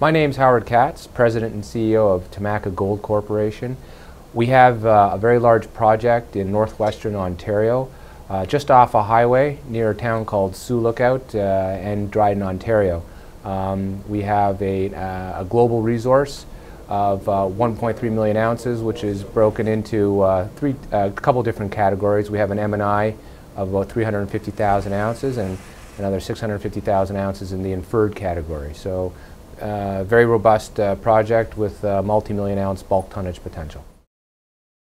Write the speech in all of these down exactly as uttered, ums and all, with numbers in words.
My name's Howard Katz, President and C E O of Tamaka Gold Corporation. We have uh, a very large project in northwestern Ontario, uh, just off a highway near a town called Sioux Lookout uh, and Dryden, Ontario. Um, we have a, uh, a global resource of uh, one point three million ounces, which is broken into uh, three, uh, a couple different categories. We have an M and I of about three hundred fifty thousand ounces and another six hundred fifty thousand ounces in the inferred category. So, uh, very robust uh, project with uh, multi-million ounce bulk tonnage potential.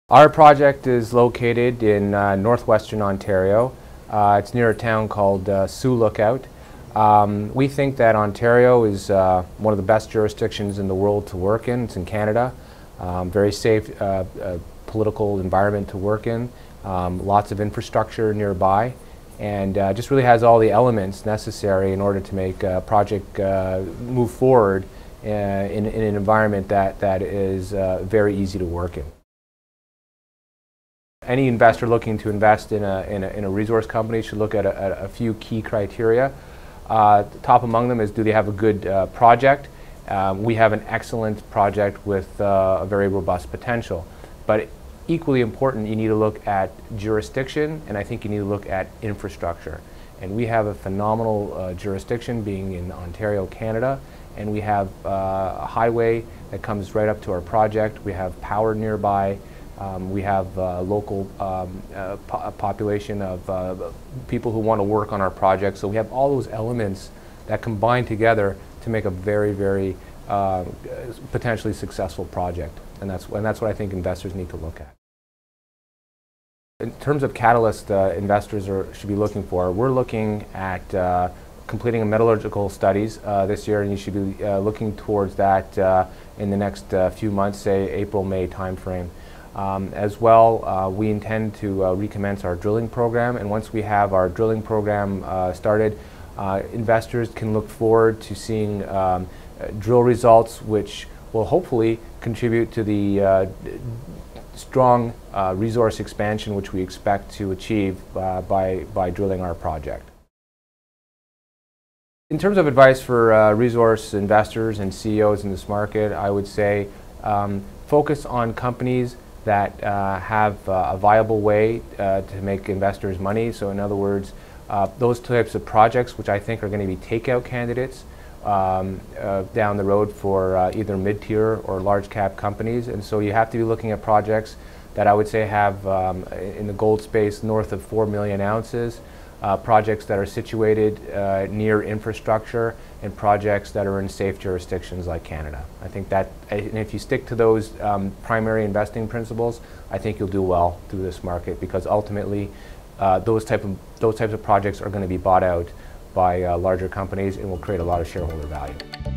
Our project is located in uh, northwestern Ontario. Uh, it's near a town called uh, Sioux Lookout. Um, we think that Ontario is uh, one of the best jurisdictions in the world to work in. It's in Canada. Um, very safe uh, uh, political environment to work in. Um, lots of infrastructure nearby, and uh, just really has all the elements necessary in order to make a project uh, move forward uh, in, in an environment that, that is uh, very easy to work in. Any investor looking to invest in a, in a, in a resource company should look at a, a, a few key criteria. Uh, top among them is, do they have a good uh, project? Uh, we have an excellent project with uh, a very robust potential. But equally important, you need to look at jurisdiction, and I think you need to look at infrastructure. And we have a phenomenal uh, jurisdiction, being in Ontario, Canada, and we have uh, a highway that comes right up to our project. We have power nearby. Um, we have uh, local um, uh, po population of uh, people who want to work on our project. So we have all those elements that combine together to make a very, very uh, potentially successful project. And that's, and that's what I think investors need to look at. In terms of catalyst uh, investors are, should be looking for, we're looking at uh, completing a metallurgical studies uh, this year, and you should be uh, looking towards that uh, in the next uh, few months, say April, May timeframe. Um, as well, uh, we intend to uh, recommence our drilling program, and once we have our drilling program uh, started, uh, investors can look forward to seeing um, uh, drill results which will hopefully contribute to the uh, strong uh, resource expansion which we expect to achieve uh, by, by drilling our project. In terms of advice for uh, resource investors and C E Os in this market, I would say um, focus on companies that uh, have uh, a viable way uh, to make investors money. So in other words, uh, those types of projects which I think are going to be takeout candidates um, uh, down the road for uh, either mid-tier or large cap companies. And so you have to be looking at projects that I would say have um, in the gold space north of four million ounces, uh, projects that are situated uh, near infrastructure, and projects that are in safe jurisdictions like Canada. I think that, and if you stick to those um, primary investing principles, I think you'll do well through this market, because ultimately uh, those, type of, those types of projects are going to be bought out by uh, larger companies and will create a lot of shareholder value.